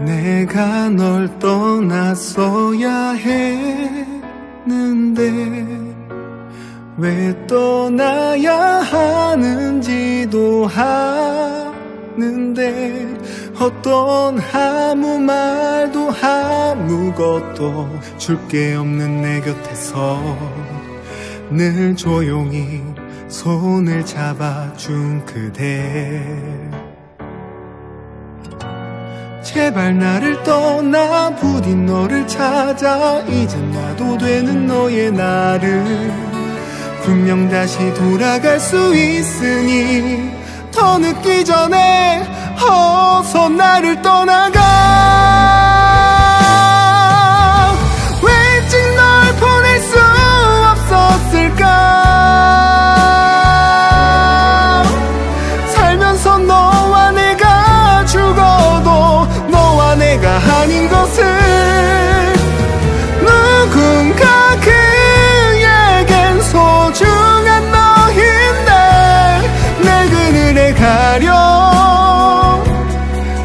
내가 널 떠났어야 했는데 왜 떠나야 하는지도 아는데 어떤 아무 말도 아무것도 줄 게 없는 내 곁에서 늘 조용히 손을 잡아준 그대, 제발 나를 떠나 부디 너를 찾아 이젠 나도 되는 너의 나를 분명 다시 돌아갈 수 있으니 더 늦기 전에 어서 나를 떠나가. 왠지 널 보낼 수 없었을까. 살면서 너와 내가 죽어도 너와 내가 아닌 것을 누군가 소중한 너인데 내 그늘에 가려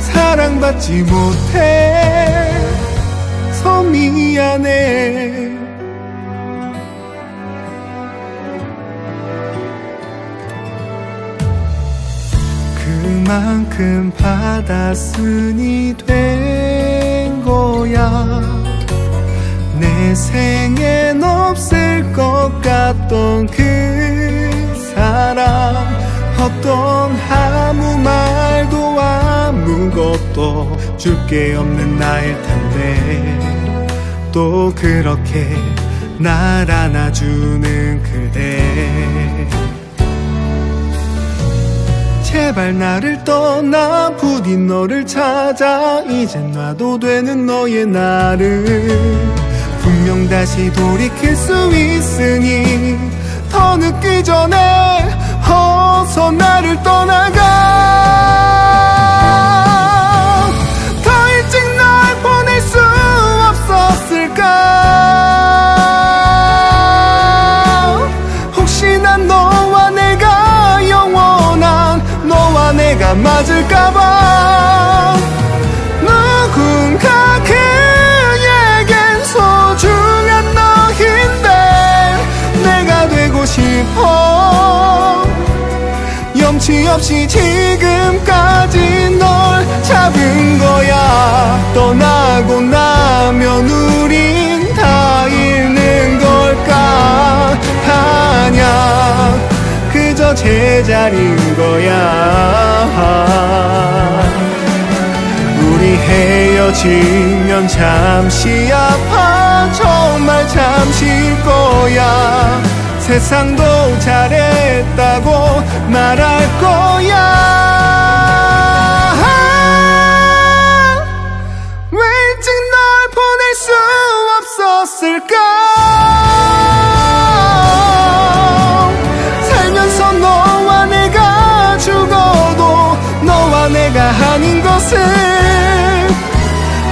사랑받지 못해서 미안해. 그만큼 받았으니 된 거야. 내 생엔 없을 것 같던 그 사람 어떤 아무 말도 아무것도 줄 게 없는 나일 텐데 또 그렇게 날 안아주는 그대, 제발 나를 떠나 부디 너를 찾아 이젠 놔도 되는 너의 나를 분명 다시 돌이킬 수 있으니 더 늦기 전에 어서 나를 떠나가. 더 일찍 날 보낼 수 없었을까. 혹시나 너와 내가 영원한 너와 내가 맞을까봐 누군가 소중한 너인데 내가 되고 싶어 염치 없이 지금까지 널 잡은 거야. 떠나고 나면 우린 다 잃는 걸까. 아냐 그저 제자리인 거야. 우리 헤어지면 잠시 아파 정말 잠시일 거야. 세상도 잘했다고 말할 거야. 왠지 날 보낼 수 없었을까. 살면서 너와 내가 죽어도 너와 내가 아닌 것을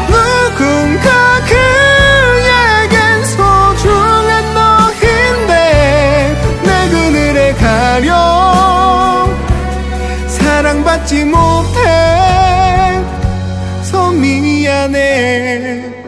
누군가 그에겐 소중한 너인데 내 그늘에 가려 사랑받지 못해서 미안해.